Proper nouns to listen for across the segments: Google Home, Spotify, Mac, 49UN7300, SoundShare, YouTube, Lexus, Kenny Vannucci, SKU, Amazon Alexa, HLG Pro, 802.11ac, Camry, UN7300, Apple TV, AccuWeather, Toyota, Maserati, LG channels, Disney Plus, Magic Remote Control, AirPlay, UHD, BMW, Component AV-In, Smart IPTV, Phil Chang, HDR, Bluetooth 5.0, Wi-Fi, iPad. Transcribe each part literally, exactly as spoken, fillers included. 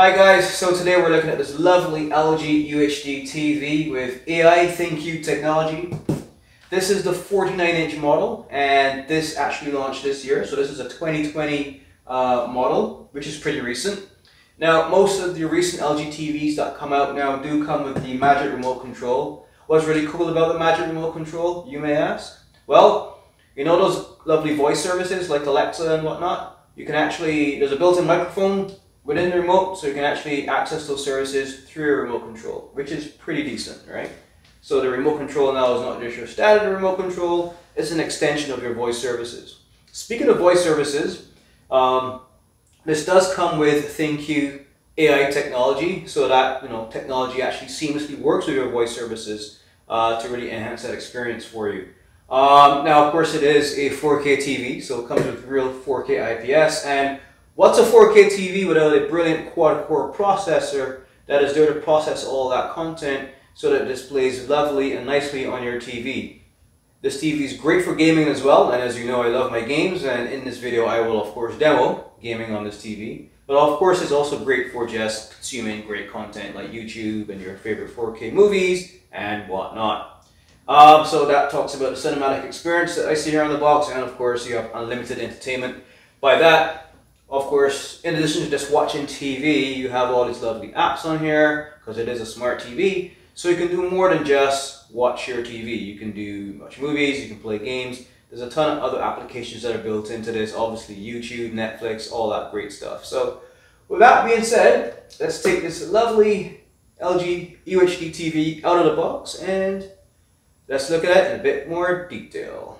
Hi guys, so today we're looking at this lovely L G U H D T V with A I ThinQ technology. This is the forty-nine inch model, and this actually launched this year, so this is a twenty twenty uh, model, which is pretty recent. Now, most of the recent L G T Vs that come out now do come with the Magic Remote Control. What's really cool about the Magic Remote Control, you may ask? Well, you know those lovely voice services like Alexa and whatnot? You can actually, there's a built-in microphone within the remote, so you can actually access those services through your remote control, which is pretty decent, right? So the remote control now is not just your standard remote control, it's an extension of your voice services. Speaking of voice services, um, this does come with ThinQ A I technology, so that you know technology actually seamlessly works with your voice services uh, to really enhance that experience for you. Um, now, of course, it is a four K T V, so it comes with real four K I P S, and what's a four K T V without a brilliant quad-core processor that is there to process all that content so that it displays lovely and nicely on your T V? This T V is great for gaming as well, and as you know I love my games, and in this video I will of course demo gaming on this T V. But of course it's also great for just consuming great content like YouTube and your favorite four K movies and whatnot. Um, so that talks about the cinematic experience that I see here on the box, and of course you have unlimited entertainment. By that, of course, in addition to just watching T V, you have all these lovely apps on here, because it is a smart T V, so you can do more than just watch your T V. You can do watch movies, you can play games. There's a ton of other applications that are built into this, obviously YouTube, Netflix, all that great stuff. So, with that being said, let's take this lovely L G U H D T V out of the box, and let's look at it in a bit more detail.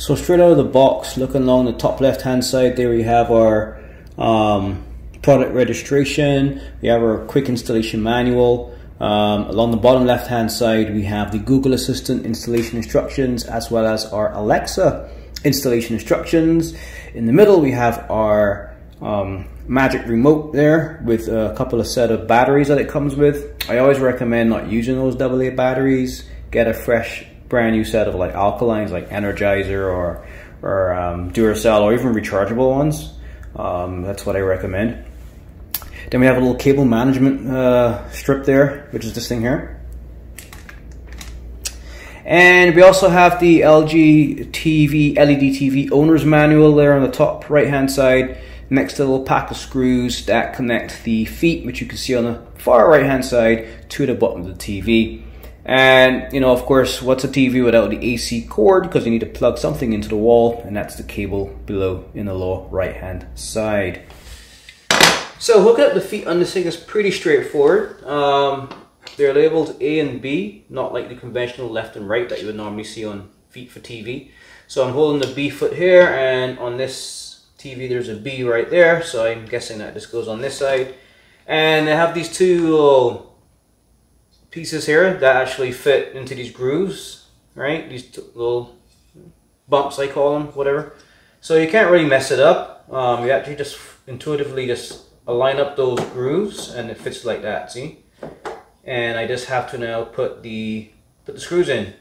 So straight out of the box, looking along the top left hand side there, we have our um, product registration, we have our quick installation manual. Um, along the bottom left hand side we have the Google Assistant installation instructions, as well as our Alexa installation instructions. In the middle we have our um, Magic Remote there with a couple of set of batteries that it comes with. I always recommend not using those double A batteries. Get a fresh brand new set of like alkalines like Energizer or, or um, Duracell, or even rechargeable ones. Um, that's what I recommend. Then we have a little cable management uh, strip there, which is this thing here. And we also have the L G T V, L E D T V owner's manual there on the top right hand side, next to a little pack of screws that connect the feet, which you can see on the far right hand side, to the bottom of the T V. And, you know, of course, what's a T V without the A C cord? Because you need to plug something into the wall, and that's the cable below in the lower right-hand side. So hooking up the feet on this thing is pretty straightforward. Um, they're labeled A and B, not like the conventional left and right that you would normally see on feet for T V. So I'm holding the B foot here, and on this T V there's a B right there, so I'm guessing that just goes on this side. And they have these two little pieces here that actually fit into these grooves, right? These little bumps, I call them, whatever. So you can't really mess it up. Um, you actually just intuitively just align up those grooves, and it fits like that. See? And I just have to now put the put the screws in.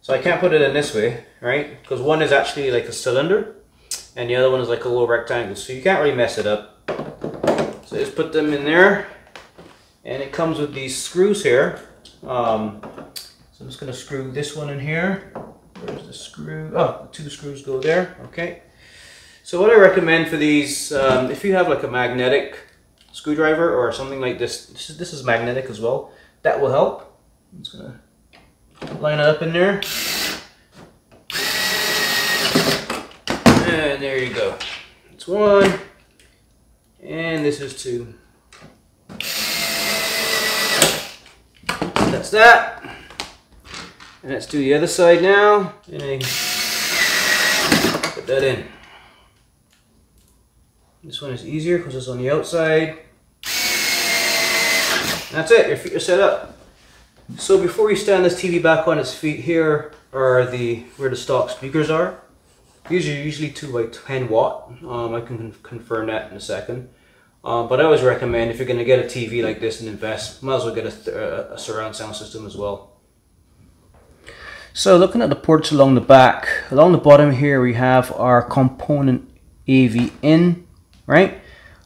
So I can't put it in this way, right? Because one is actually like a cylinder, and the other one is like a little rectangle. So you can't really mess it up. So just put them in there, and it comes with these screws here. Um, so I'm just going to screw this one in here. Where's the screw? Oh, the two screws go there. Okay. So what I recommend for these, um, if you have like a magnetic screwdriver or something like this, this is, this is magnetic as well, that will help. I'm just going to line it up in there. And there you go. It's one. And this is two. That's that, and let's do the other side now, and I put that in. This one is easier because it's on the outside. That's it, your feet are set up. So before we stand this T V back on its feet here, are the where the stock speakers are. These are usually two by ten watt. Um, I can confirm that in a second. Uh, but I always recommend if you're going to get a T V like this and invest, might as well get a, a surround sound system as well. So looking at the ports along the back, along the bottom here we have our Component A V-In, right?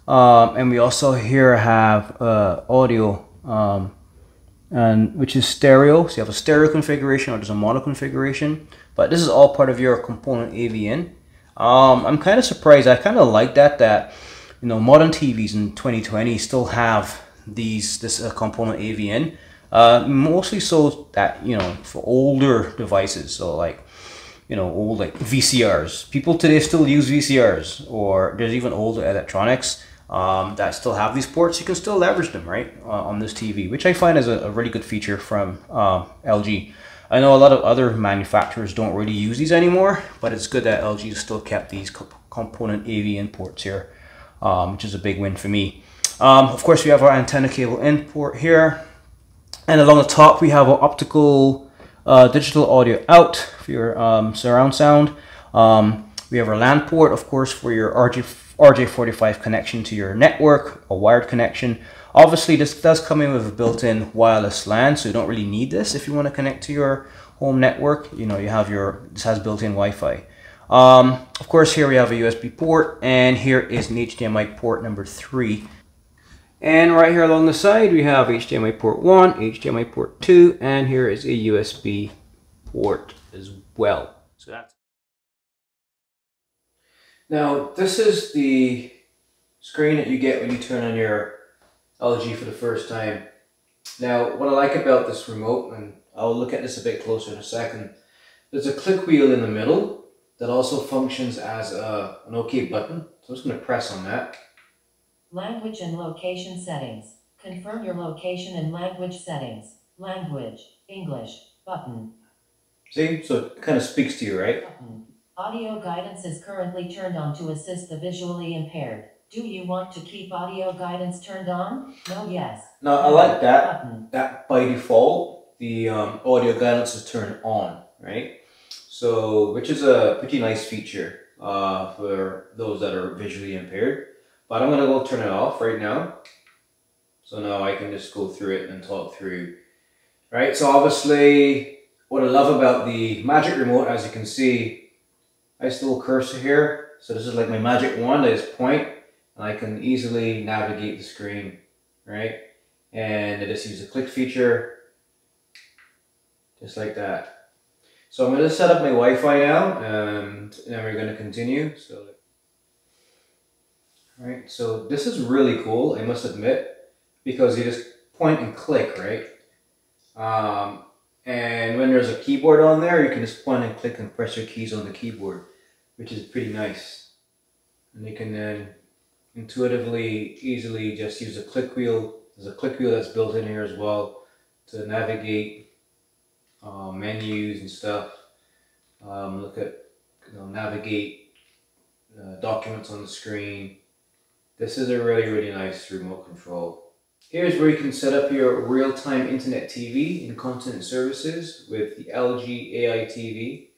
Um, and we also here have uh, audio, um, and which is stereo. So you have a stereo configuration or there's a mono configuration. But this is all part of your Component A V-In. Um, I'm kind of surprised. I kind of like that, that you know, modern T Vs in twenty twenty still have these this uh, Component A V-In. Uh, mostly so that, you know, for older devices, so like, you know, old like V C Rs. People today still use V C Rs, or there's even older electronics um, that still have these ports. You can still leverage them, right, uh, on this T V, which I find is a, a really good feature from uh, L G. I know a lot of other manufacturers don't really use these anymore, but it's good that L G still kept these Component A V-In ports here, um, which is a big win for me. Um, of course, we have our antenna cable in port here. And along the top, we have our optical uh, digital audio out for your um, surround sound. Um, we have our LAN port, of course, for your R J forty-five connection to your network, a wired connection. Obviously, this does come in with a built-in wireless LAN, so you don't really need this if you want to connect to your home network. You know, you have your, this has built-in Wi-Fi. Um, of course, here we have a U S B port, and here is an H D M I port number three. And right here along the side, we have H D M I port one, H D M I port two, and here is a U S B port as well. So that's. Now, this is the screen that you get when you turn on your L G for the first time. Now, what I like about this remote, and I'll look at this a bit closer in a second, there's a click wheel in the middle that also functions as a, an OK button. So I'm just going to press on that. Language and location settings. Confirm your location and language settings. Language, English, button. See, so it kind of speaks to you, right? Button. Audio guidance is currently turned on to assist the visually impaired. Do you want to keep audio guidance turned on? No, yes. Now, I like that. Button. That by default, the um, audio guidance is turned on, right? So, which is a pretty nice feature uh, for those that are visually impaired. But I'm gonna go turn it off right now. So now I can just go through it and talk through. Right, so obviously what I love about the Magic Remote, as you can see, I still cursor here. So this is like my magic wand, I just point, and I can easily navigate the screen, right? And I just use the click feature, just like that. So I'm gonna set up my Wi-Fi now, and then we're gonna continue. So. Right, so this is really cool, I must admit, because you just point and click, right? Um, and when there's a keyboard on there, you can just point and click and press your keys on the keyboard, which is pretty nice. And you can then intuitively, easily just use a click wheel. There's a click wheel that's built in here as well to navigate uh, menus and stuff. Um, look at, you know, navigate uh, documents on the screen. This is a really, really nice remote control. Here's where you can set up your real-time internet T V and content services with the L G A I T V.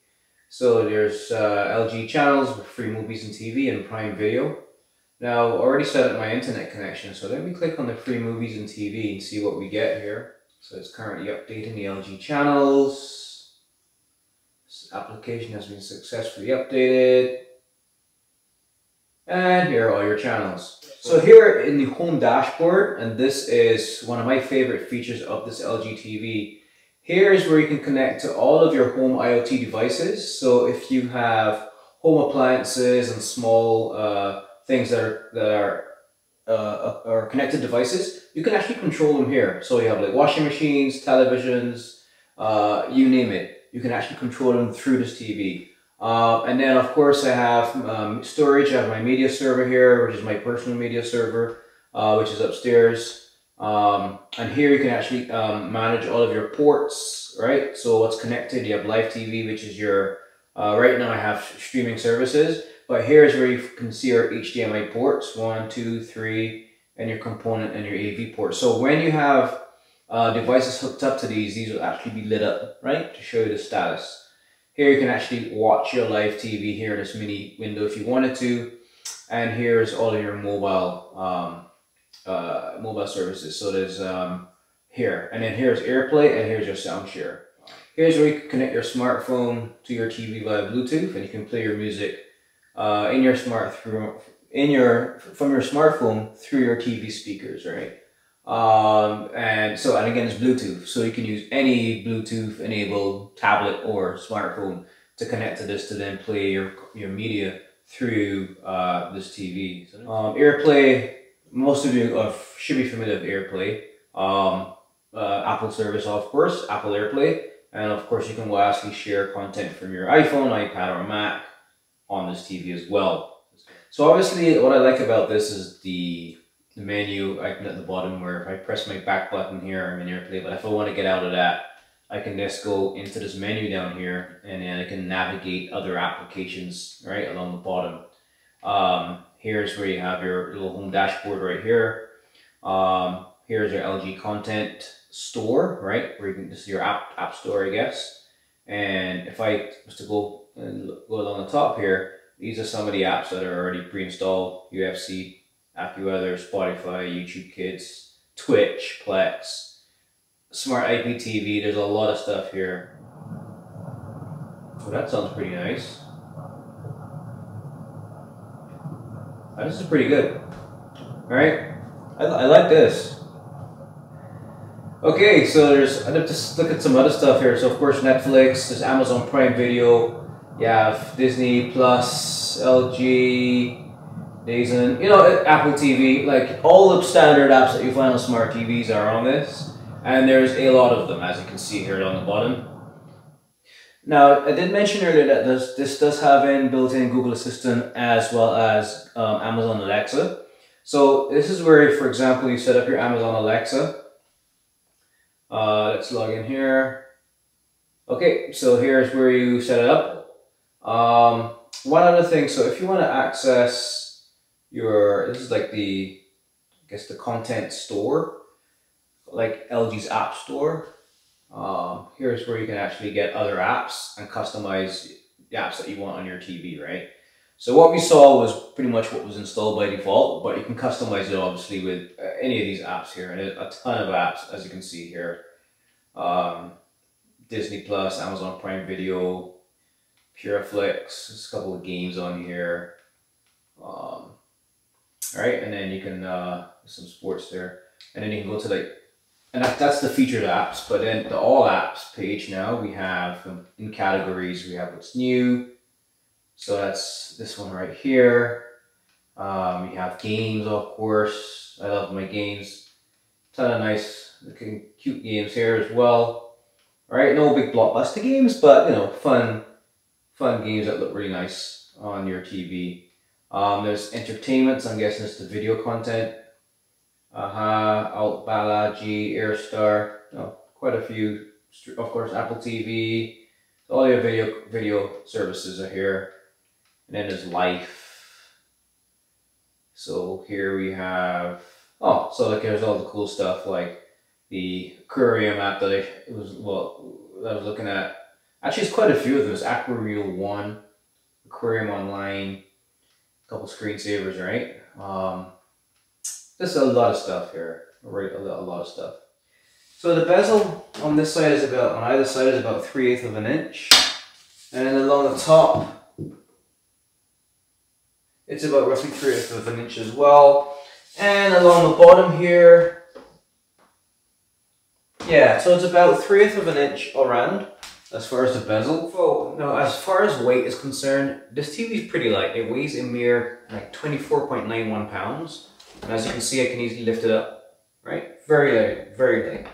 So there's uh, L G channels with free movies and T V and Prime Video. Now, I already set up my internet connection, so let me click on the free movies and T V and see what we get here. So it's currently updating the L G channels. This application has been successfully updated. And here are all your channels. So here in the home dashboard, and this is one of my favorite features of this L G T V, here is where you can connect to all of your home IoT devices. So if you have home appliances and small uh, things that are, that are, uh, are connected devices, you can actually control them here. So you have like washing machines, televisions, uh, you name it. You can actually control them through this T V. Uh, and then, of course, I have um, storage. I have my media server here, which is my personal media server, uh, which is upstairs. Um, and here you can actually um, manage all of your ports, right? So what's connected, you have live T V, which is your, uh, right now I have streaming services, but here's where you can see your H D M I ports, one, two, three, and your component and your A V port. So when you have uh, devices hooked up to these, these will actually be lit up, right? To show you the status. Here you can actually watch your live T V here, this mini window, if you wanted to. And here's all of your mobile um, uh, mobile services. So there's um, here, and then here's AirPlay, and here's your SoundShare. Here's where you can connect your smartphone to your T V via Bluetooth, and you can play your music uh, in your smart through in your from your smartphone through your T V speakers, right? Um, and so, and again, it's Bluetooth, so you can use any Bluetooth-enabled tablet or smartphone to connect to this to then play your your media through uh, this T V. Um, AirPlay, most of you are, should be familiar with AirPlay. Um, uh, Apple service, of course, Apple AirPlay, and of course, you can actually share content from your iPhone, iPad, or Mac on this T V as well. So obviously, what I like about this is the The menu icon at the bottom, where if I press my back button here, I'm in AirPlay, but if I want to get out of that, I can just go into this menu down here, and then I can navigate other applications right along the bottom. Um, here's where you have your little home dashboard right here. Um, here's your L G content store, right, where you can, this is your app app store, I guess. And if I was to go and go along the top here, these are some of the apps that are already pre-installed: U F C, AccuWeather, Spotify, YouTube Kids, Twitch, Plex, Smart I P T V. There's a lot of stuff here. So that sounds pretty nice. Oh, this is pretty good. All right, I, I like this. Okay, so there's, I'd have to look at some other stuff here. So of course Netflix, there's Amazon Prime Video, you have Disney Plus, L G. Days and, you know, Apple T V, like all the standard apps that you find on smart T Vs are on this, and there's a lot of them, as you can see here on the bottom. Now, I did mention earlier that this, this does have in built-in Google Assistant as well as um, Amazon Alexa. So this is where, for example, you set up your Amazon Alexa. Uh, let's log in here. Okay, so here's where you set it up. Um, one other thing, so if you want to access your, this is like the, I guess the content store, like L G's app store. Um, here's where you can actually get other apps and customize the apps that you want on your T V, right? So what we saw was pretty much what was installed by default, but you can customize it obviously with any of these apps here, and a ton of apps, as you can see here. Um, Disney Plus, Amazon Prime Video, Pureflix, there's a couple of games on here. Um, All right, and then you can uh, some sports there, and then you can go to like, and that, that's the featured apps. But then the all apps page now we have um, in categories we have what's new, so that's this one right here. Um, you have games, of course. I love my games. Ton of nice looking cute games here as well. All right, no big blockbuster games, but you know, fun, fun games that look really nice on your T V. Um, there's entertainment, so I'm guessing it's the video content. Aha, uh-huh, Alt Balaji, Airstar, no, quite a few. Of course, Apple T V, all your video video services are here. And then there's life. So here we have, oh, so like there's all the cool stuff like the aquarium app that I was, well, that I was looking at. Actually, it's quite a few of those. AccuWeather one, Aquarium Online. Couple screensavers, right? Um, just a lot of stuff here, right? A lot of stuff. So the bezel on this side is about, on either side is about three-eighths of an inch, and then along the top, it's about roughly three-eighths of an inch as well. And along the bottom here, yeah, so it's about three-eighths of an inch around. As far as the bezel, oh, no, as far as weight is concerned, this T V is pretty light. It weighs a mere like twenty-four point nine one pounds. And as you can see, I can easily lift it up, right? Very light, very light.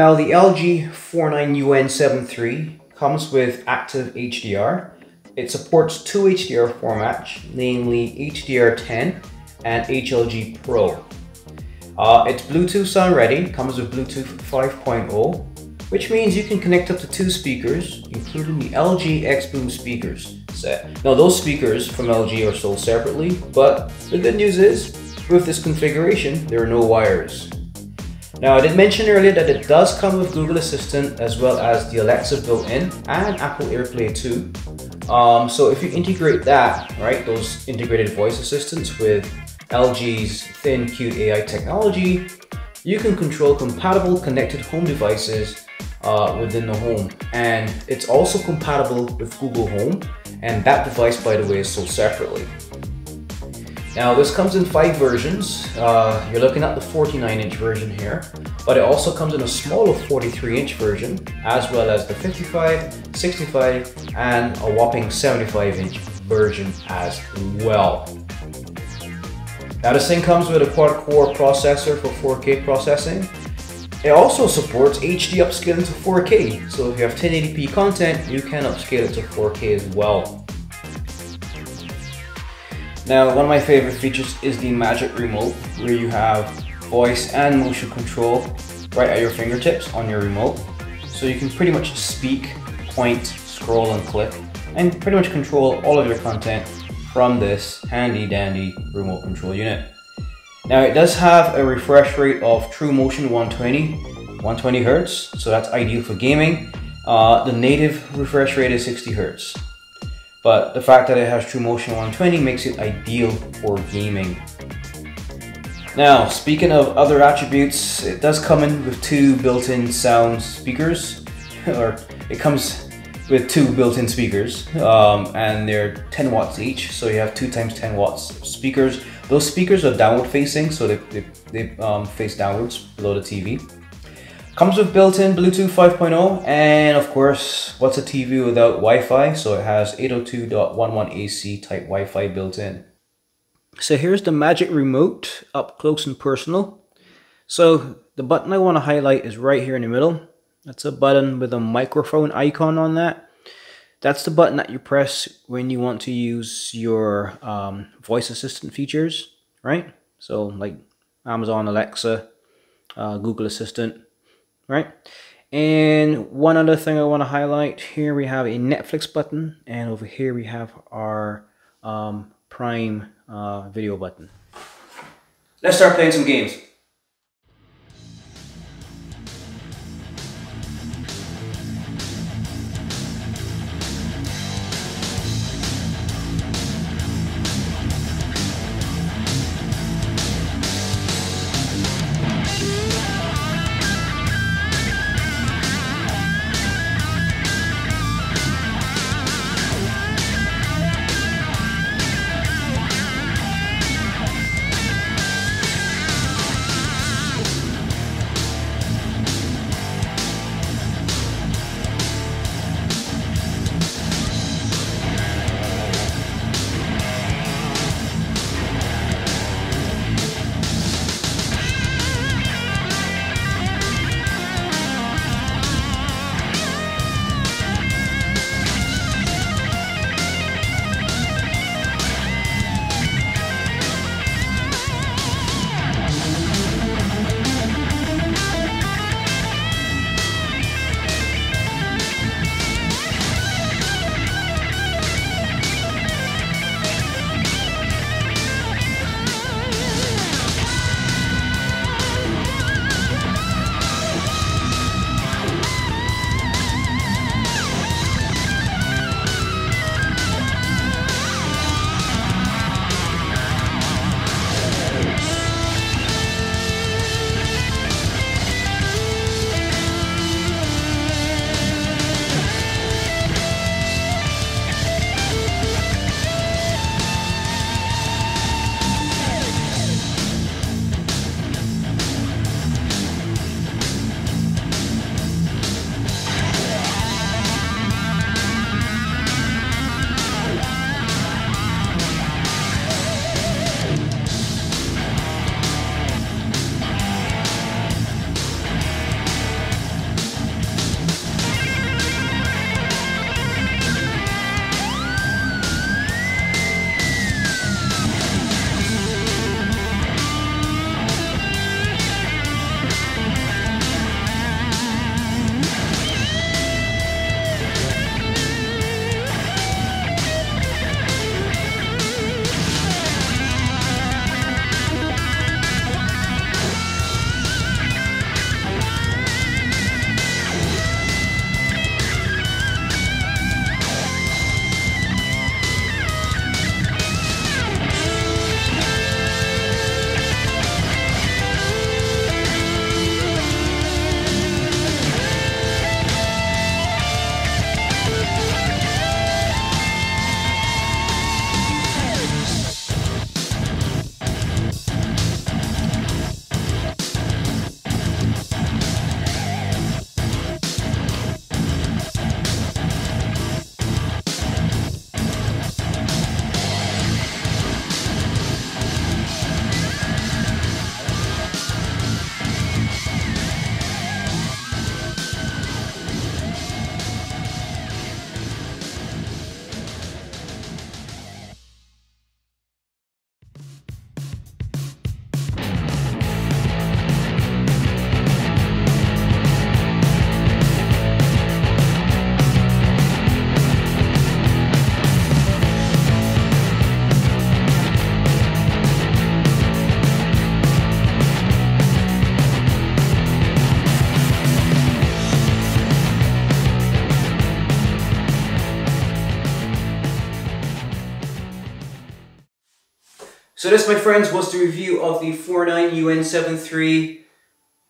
Now the L G four nine U N seven three comes with active H D R. It supports two H D R formats, namely H D R ten and H L G Pro. Uh, it's Bluetooth sound ready, comes with Bluetooth five point oh. which means you can connect up to two speakers, including the L G X-Boom speakers set. Now those speakers from L G are sold separately, but the good news is, with this configuration, there are no wires. Now, I did mention earlier that it does come with Google Assistant as well as the Alexa built-in and Apple AirPlay too. Um, so if you integrate that, right, those integrated voice assistants with L G's ThinQ A I technology, you can control compatible connected home devices uh, within the home. And it's also compatible with Google Home, and that device, by the way, is sold separately. Now, this comes in five versions. Uh, you're looking at the forty-nine inch version here, but it also comes in a smaller forty-three inch version, as well as the fifty-five, sixty-five, and a whopping seventy-five inch version as well. Now, this thing comes with a quad-core processor for four K processing. It also supports H D upscaling to four K, so if you have ten eighty p content, you can upscale it to four K as well. Now, one of my favorite features is the Magic Remote, where you have voice and motion control right at your fingertips on your remote. So you can pretty much speak, point, scroll and click, and pretty much control all of your content from this handy dandy remote control unit. Now, it does have a refresh rate of TrueMotion one twenty hertz, so that's ideal for gaming. Uh, the native refresh rate is sixty hertz. But the fact that it has TrueMotion one twenty makes it ideal for gaming. Now, speaking of other attributes, it does come in with two built-in sound speakers, or it comes with two built-in speakers, um, and they're ten watts each, so you have two times ten watts speakers. Those speakers are downward facing, so they, they, they um, face downwards below the T V. Comes with built-in Bluetooth five point oh, and of course, what's a T V without Wi-Fi? So it has eight oh two dot eleven A C type Wi-Fi built in. So here's the Magic Remote up close and personal. So the button I want to highlight is right here in the middle. That's a button with a microphone icon on that. That's the button that you press when you want to use your um, voice assistant features, right? So like Amazon Alexa, uh, Google Assistant. Right, and one other thing I want to highlight here, we have a Netflix button, and over here we have our um, Prime uh, Video button. Let's start playing some games. So this, my friends, was the review of the forty-nine U N seventy-three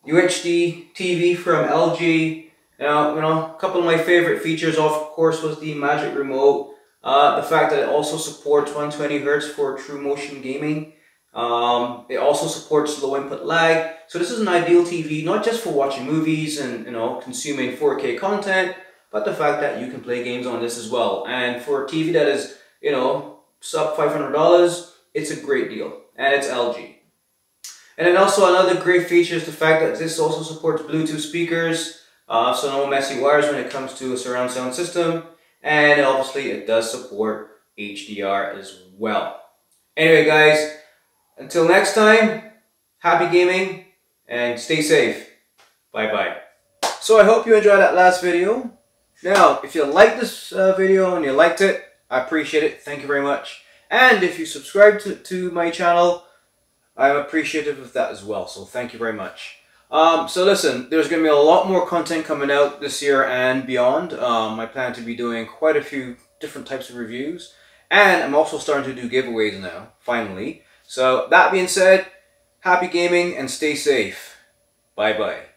U H D T V from L G. Now, you know, a couple of my favorite features, of course, was the Magic Remote. Uh, the fact that it also supports one twenty hertz for TrueMotion gaming. Um, it also supports low input lag. So this is an ideal T V, not just for watching movies and, you know, consuming four K content, but the fact that you can play games on this as well. And for a T V that is, you know, sub five hundred dollars, it's a great deal. And it's L G. And then also another great feature is the fact that this also supports Bluetooth speakers. Uh, so no messy wires when it comes to a surround sound system. And obviously it does support H D R as well. Anyway, guys, until next time, happy gaming and stay safe. Bye-bye. So I hope you enjoyed that last video. Now, if you like this uh, video and you liked it, I appreciate it. Thank you very much. And if you subscribe to, to my channel, I'm appreciative of that as well. So thank you very much. Um, so listen, there's going to be a lot more content coming out this year and beyond. Um, I plan to be doing quite a few different types of reviews. And I'm also starting to do giveaways now, finally. So that being said, happy gaming and stay safe. Bye-bye.